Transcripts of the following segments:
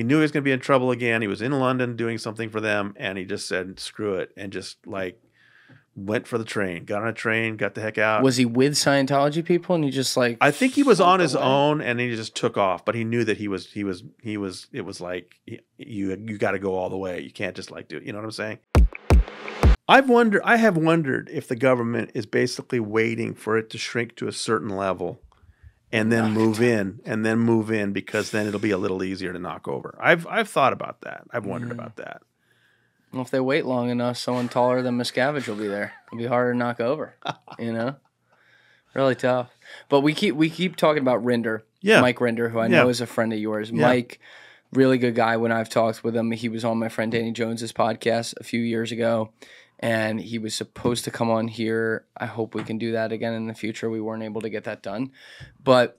He knew he was going to be in trouble again. He was in London doing something for them, and he just said, screw it, and just like went for the train, got on a train, got the heck out. Was he with Scientology people, and he just like... I think he was on his own, and he just took off, but he knew that he was it was like, you got to go all the way. You can't just like do it. You know what I'm saying? I have wondered if the government is basically waiting for it to shrink to a certain level and then move in because then it'll be a little easier to knock over. I've thought about that. I've wondered about that. Well, if they wait long enough, someone taller than Miscavige will be there. It'll be harder to knock over, you know? Really tough. But we keep talking about Rinder, Mike Rinder, who I know is a friend of yours. Yeah. Mike, really good guy. When I've talked with him, he was on my friend Danny Jones's podcast a few years ago. And he was supposed to come on here. I hope we can do that again in the future. We weren't able to get that done. But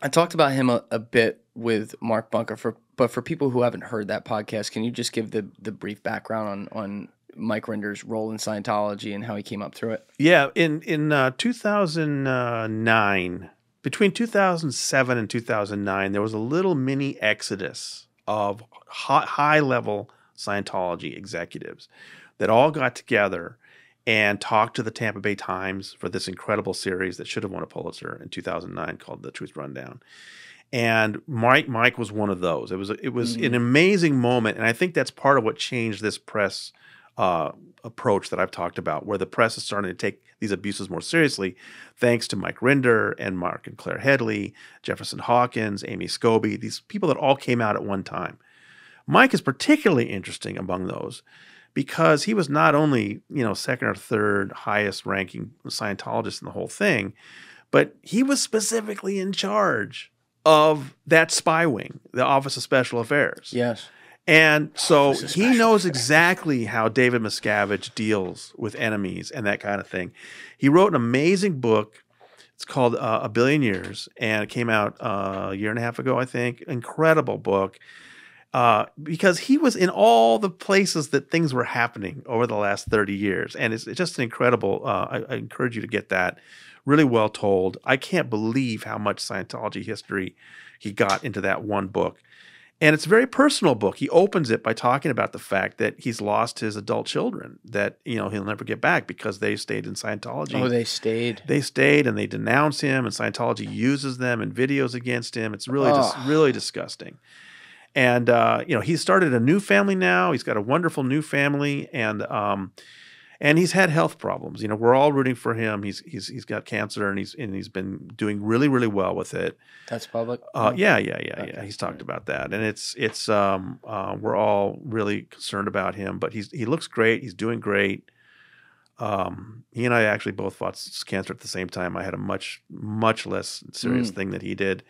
I talked about him a bit with Mark Bunker. But for people who haven't heard that podcast, can you just give the brief background on Mike Rinder's role in Scientology and how he came up through it? Yeah, in 2009, between 2007 and 2009, there was a little mini exodus of high-level Scientology executives that all got together and talked to the Tampa Bay Times for this incredible series that should have won a Pulitzer in 2009 called The Truth Rundown. And Mike was one of those. It was an amazing moment, and I think that's part of what changed this press approach that I've talked about, where the press is starting to take these abuses more seriously, thanks to Mike Rinder and Mark and Claire Headley, Jefferson Hawkins, Amy Scobie, these people that all came out at one time. Mike is particularly interesting among those, because he was not only, you know, second or third highest ranking Scientologist in the whole thing, but he was specifically in charge of that spy wing, the Office of Special Affairs. Yes. And so he knows exactly how David Miscavige deals with enemies and that kind of thing. He wrote an amazing book. It's called A Billion Years, and it came out a year and a half ago, I think. Incredible book. Because he was in all the places that things were happening over the last 30 years. And it's just an incredible, I encourage you to get that, really well told. I can't believe how much Scientology history he got into that one book. And it's a very personal book. He opens it by talking about the fact that he's lost his adult children, that, you know, he'll never get back because they stayed in Scientology. Oh, they stayed. They stayed, and they denounce him, and Scientology uses them in videos against him. It's really, really disgusting. And, you know, he's started a new family now. He's got a wonderful new family, and he's had health problems. You know, we're all rooting for him. He's got cancer, and he's been doing really, really well with it. That's public. Yeah. He's talked about that. And it's we're all really concerned about him, but he looks great. He's doing great. He and I actually both fought cancer at the same time. I had a much, much less serious thing that he did.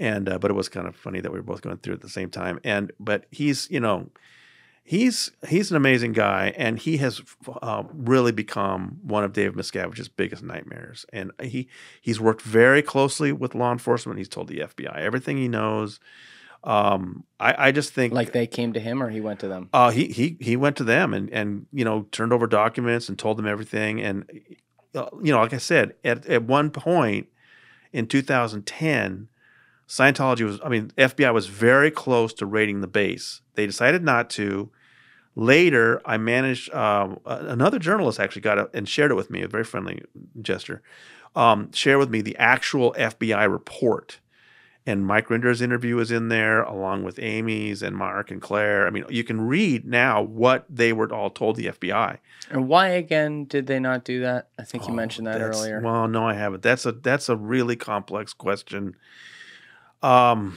And, but it was kind of funny that we were both going through at the same time. And, but he's, you know, he's an amazing guy, and he has really become one of Dave Miscavige's biggest nightmares. And he's worked very closely with law enforcement. He's told the FBI everything he knows. I just think, like, they came to him, or he went to them. He went to them and, you know, turned over documents and told them everything. And, you know, like I said, at one point in 2010, Scientology was, I mean, FBI was very close to raiding the base. They decided not to. Later, I managed, another journalist actually got up and shared it with me, a very friendly gesture, shared with me the actual FBI report. And Mike Rinder's interview is in there, along with Amy's and Mark and Claire. I mean, you can read now what they were all told the FBI. And why, again, did they not do that? I think you mentioned that earlier. Well, no, I haven't. That's a really complex question. I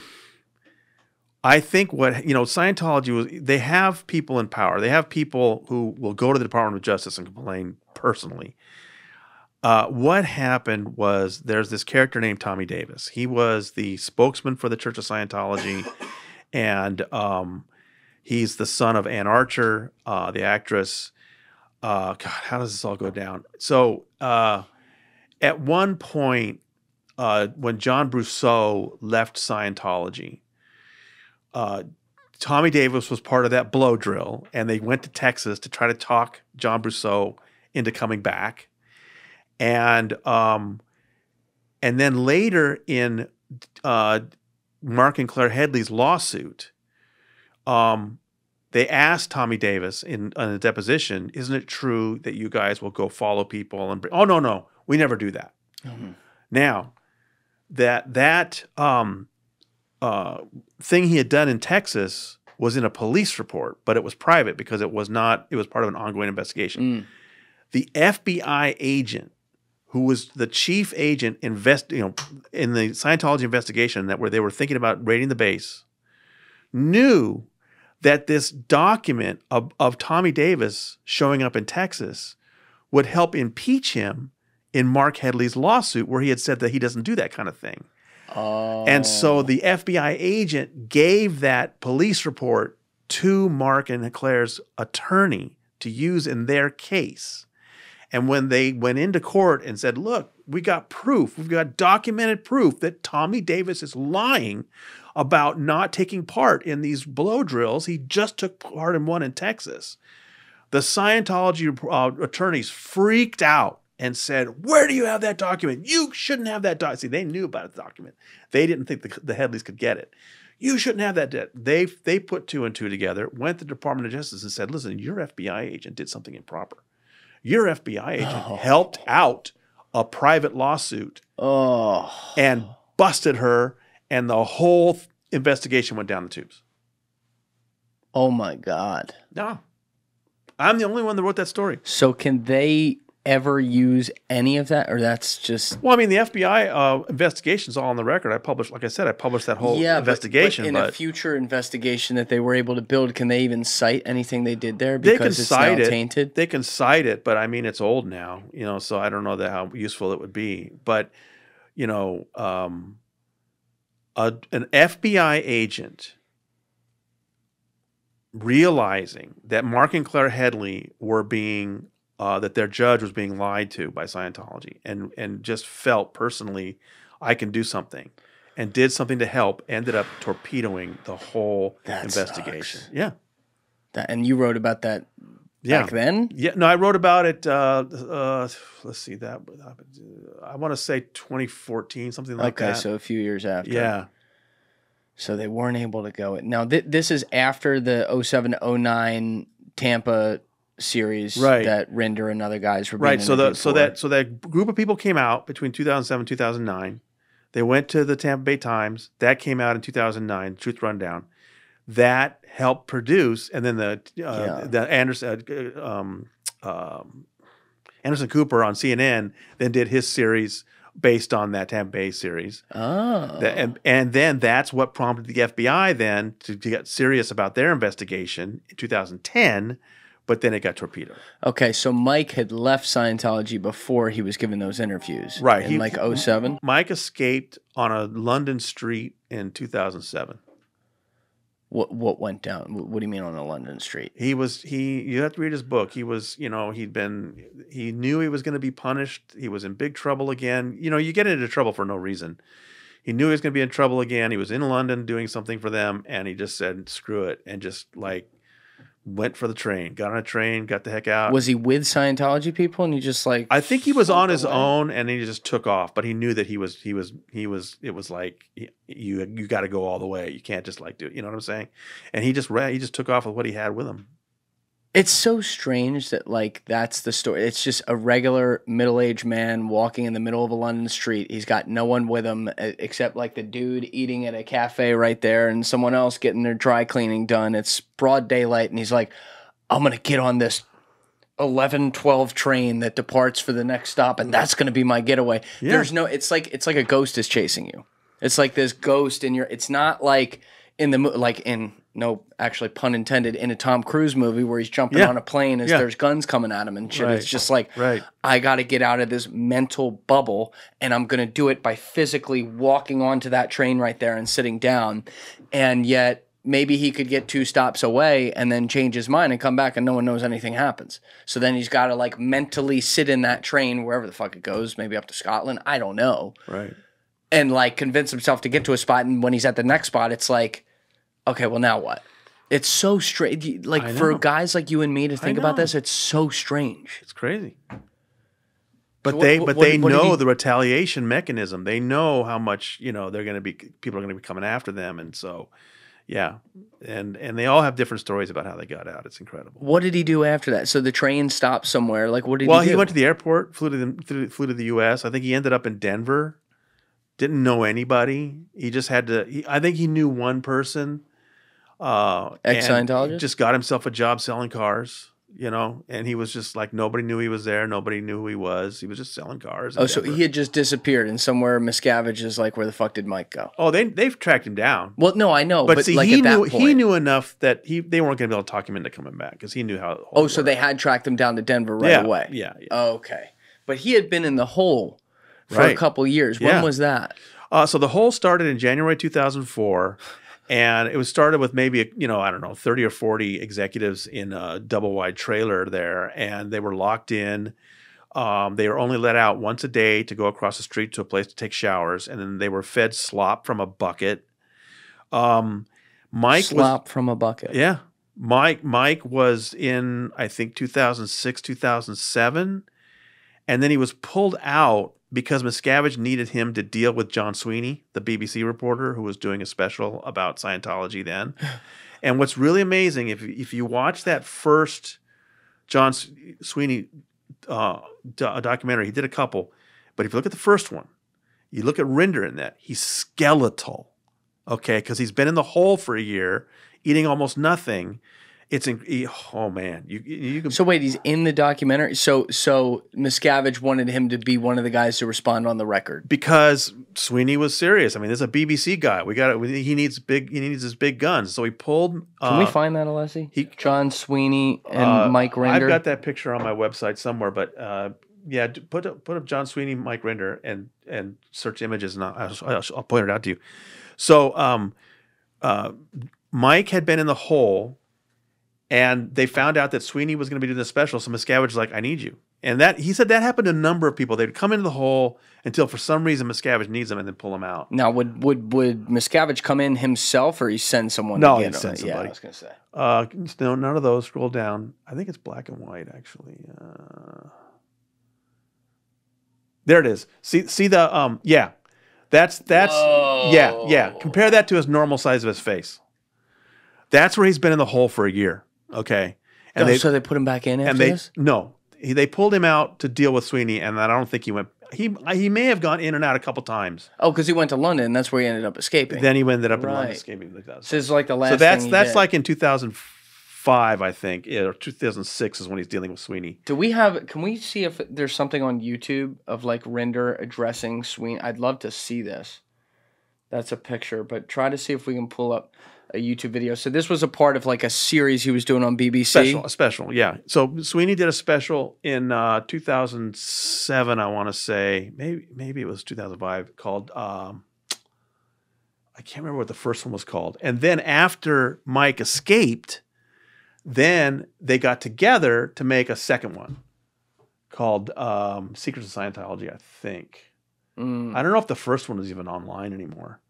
think what, you know, Scientology was, they have people in power. They have people who will go to the Department of Justice and complain personally. What happened was, there's this character named Tommy Davis. He was the spokesman for the Church of Scientology, and he's the son of Ann Archer, the actress. God, how does this all go down? So at one point, when John Brousseau left Scientology, Tommy Davis was part of that blow drill, and they went to Texas to try to talk John Brousseau into coming back. And then later in Mark and Claire Headley's lawsuit, They asked Tommy Davis in a deposition, isn't it true that you guys will go follow people? And oh, no, no, we never do that. Mm-hmm. Now, that thing he had done in Texas was in a police report, but it was private because it was not, it was part of an ongoing investigation. Mm. The FBI agent who was the chief agent in the Scientology investigation that where they were thinking about raiding the base, knew that this document of Tommy Davis showing up in Texas would help impeach him in Mark Headley's lawsuit where he had said that he doesn't do that kind of thing. Oh. And so the FBI agent gave that police report to Mark and Claire's attorney to use in their case. And when they went into court and said, look, we got proof, we've got documented proof that Tommy Davis is lying about not taking part in these blow drills. He just took part in one in Texas. The Scientology attorneys freaked out and said, where do you have that document? You shouldn't have that document. See, they knew about the document. They didn't think the Headleys could get it. You shouldn't have that debt. They put two and two together, went to the Department of Justice and said, listen, your FBI agent did something improper. Your FBI agent helped out a private lawsuit and busted her, and the whole investigation went down the tubes. Oh, my God. No. I'm the only one that wrote that story. So can they ever use any of that, or that's just... Well, I mean, the FBI investigation's all on the record. I published, like I said, I published that whole investigation. But in a future investigation that they were able to build, can they even cite anything they did there because it's now tainted? They can cite it, but I mean, it's old now, you know, so I don't know that how useful it would be. But, you know, an FBI agent realizing that Mark and Claire Headley were being... that their judge was being lied to by Scientology, and just felt personally, I can do something, and did something to help, ended up torpedoing the whole investigation. Sucks. Yeah. And you wrote about that back then? Yeah. No, I wrote about it, let's see, that I want to say 2014, something like that. Okay, so a few years after. Yeah. So they weren't able to go. Now, this is after the 07-09 Tampa series, right, that Rinder and other guys were being right. So that group of people came out between 2007 2009. They went to the Tampa Bay Times. That came out in 2009. Truth Rundown. That helped produce, and then the Anderson Cooper on CNN then did his series based on that Tampa Bay series. Oh, and then that's what prompted the FBI then to get serious about their investigation in 2010. But then it got torpedoed. Okay, so Mike had left Scientology before he was given those interviews. Right. In like 07? Mike escaped on a London street in 2007. What went down? What do you mean on a London street? You have to read his book. He was, you know, he knew he was going to be punished. He was in big trouble again. You know, you get into trouble for no reason. He knew he was going to be in trouble again. He was in London doing something for them, and he just said, screw it, and just like... went for the train, got on a train, got the heck out. Was he with Scientology people, and he just like? I think he was on his own, and he just took off. But he knew that he was. It was like you got to go all the way. You can't just like do it. You know what I'm saying? And he just took off with what he had with him. It's so strange that like that's the story. It's just a regular middle-aged man walking in the middle of a London street. He's got no one with him except like the dude eating at a cafe right there and someone else getting their dry cleaning done. It's broad daylight, and he's like, I'm going to get on this 11-12 train that departs for the next stop, and that's going to be my getaway. Yeah. There's no – it's like a ghost is chasing you. It's like this ghost in your – it's not like in the – like in – no, actually, pun intended, in a Tom Cruise movie where he's jumping on a plane as there's guns coming at him and shit. Right. It's just like, I got to get out of this mental bubble, and I'm going to do it by physically walking onto that train right there and sitting down. And yet maybe he could get two stops away and then change his mind and come back and no one knows anything happens. So then he's got to like mentally sit in that train wherever the fuck it goes, maybe up to Scotland. I don't know. Right. And like convince himself to get to a spot. And when he's at the next spot, it's like, okay, well, now what? It's so strange. Like, for guys like you and me to think about this, it's so strange. It's crazy. But they know the retaliation mechanism. They know how much, you know, people are going to be coming after them. And so, Yeah. And they all have different stories about how they got out. It's incredible. What did he do after that? So the train stopped somewhere. Like, what did he do? Well, he went to the airport, flew to the U.S. I think he ended up in Denver. Didn't know anybody. He just had to – I think he knew one person. Ex-Scientologist? Just got himself a job selling cars, you know, and he was just like, nobody knew he was there. Nobody knew who he was. He was just selling cars. Oh, so he had just disappeared, and somewhere Miscavige is like, where the fuck did Mike go? Oh, they've tracked him down. Well, no, I know. But see, like, he knew enough that they weren't going to be able to talk him into coming back because he knew how. Oh, so they had tracked him down to Denver right away. Yeah. Oh, okay. But he had been in the hole for a couple years. When was that? So the hole started in January 2004. And it was started with maybe, you know, I don't know, 30 or 40 executives in a double-wide trailer there, and they were locked in. They were only let out once a day to go across the street to a place to take showers, and then they were fed slop from a bucket. Slop from a bucket. Yeah. Mike was in, I think, 2006, 2007, and then he was pulled out because Miscavige needed him to deal with John Sweeney, the BBC reporter who was doing a special about Scientology then. And what's really amazing, if you watch that first John Sweeney documentary, he did a couple, but if you look at the first one, you look at Rinder in that, he's skeletal, okay, because he's been in the hole for a year, eating almost nothing. It's oh man, you can. So wait, he's in the documentary. So Miscavige wanted him to be one of the guys to respond on the record because Sweeney was serious. I mean, this is a BBC guy. He needs his big guns. So he pulled. Can we find that, Alessi? John Sweeney and Mike Rinder. I've got that picture on my website somewhere, but yeah, put up John Sweeney, Mike Rinder, and search images, and I'll point it out to you. So Mike had been in the hole. And they found out that Sweeney was going to be doing the special, so Miscavige was like, I need you. And that he said that happened to a number of people. They'd come into the hole until for some reason Miscavige needs them and then pull them out. Now, would Miscavige come in himself or he send someone to get him? No, he'd send somebody. Yeah, I was going to say. No, none of those. Scroll down. I think it's black and white, actually. There it is. See the – yeah. That's – yeah. Compare that to his normal size of his face. That's where he's been in the hole for a year. Okay, and so they put him back in after this? No, they pulled him out to deal with Sweeney, and I don't think he went. He may have gone in and out a couple times. Oh, because he went to London, and that's where he ended up escaping. Then he ended up in London escaping. Like that. So it's like the last. So that's like in 2005, I think, or 2006 is when he's dealing with Sweeney. Do we have? Can we see if there's something on YouTube of like Rinder addressing Sweeney? I'd love to see this. That's a picture, but try to see if we can pull up a YouTube video. So this was a part of like a series he was doing on BBC. A special, yeah. So Sweeney did a special in 2007, I want to say. Maybe it was 2005, called, I can't remember what the first one was called. And then after Mike escaped, then they got together to make a second one called Secrets of Scientology, I think. I don't know if the first one is even online anymore.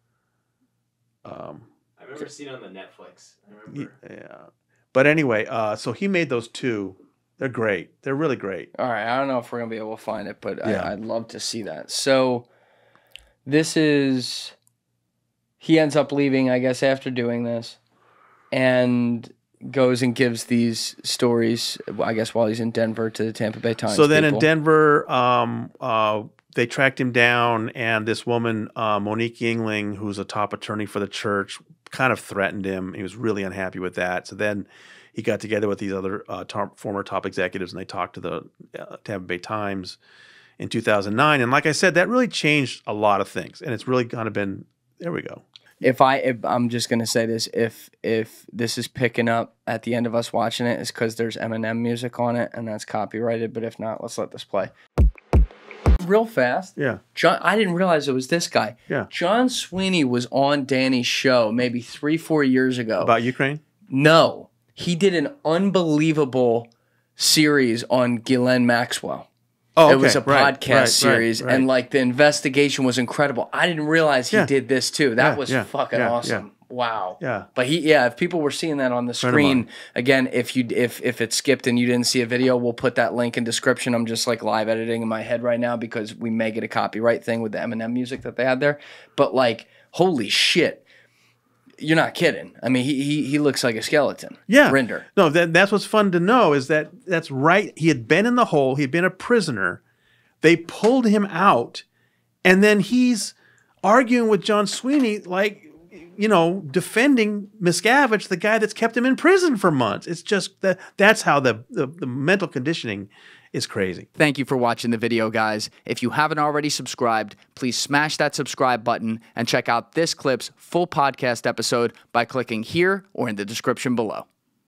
I remember seeing it on the Netflix. I remember. Yeah. But anyway, so he made those two. They're great. They're really great. All right. I don't know if we're going to be able to find it, but yeah. I'd love to see that. So this is – he ends up leaving, I guess, after doing this and goes and gives these stories, I guess, while he's in Denver to the Tampa Bay Times. So then in Denver they tracked him down, and this woman, Monique Yingling, who's a top attorney for the church, kind of threatened him. He was really unhappy with that. So then he got together with these other former top executives, and they talked to the Tampa Bay Times in 2009. And like I said, that really changed a lot of things, and it's really kind of been – there we go. If I'm just going to say this, if this is picking up at the end of us watching it, it's because there's Eminem music on it, and that's copyrighted. But if not, let's let this play. Real fast. Yeah. John, I didn't realize it was this guy. Yeah. John Sweeney was on Danny's show maybe 3-4 years ago. About Ukraine? No. He did an unbelievable series on Ghislaine Maxwell. Oh, okay. It was a podcast series. And like the investigation was incredible. I didn't realize he did this too. That was fucking awesome. Yeah. Wow. Yeah. But if people were seeing that on the screen, again, if it skipped and you didn't see a video, we'll put that link in description. I'm just like live editing in my head right now because we may get a copyright thing with the Eminem music that they had there. But like, holy shit. You're not kidding. I mean, he looks like a skeleton. Yeah. Rinder. No, that's what's fun to know is that that's right. He had been in the hole. He'd been a prisoner. They pulled him out, and then he's arguing with John Sweeney, like, you know, defending Miscavige, the guy that's kept him in prison for months. It's just that that's how the mental conditioning is crazy. Thank you for watching the video, guys. If you haven't already subscribed, please smash that subscribe button and check out this clip's full podcast episode by clicking here or in the description below.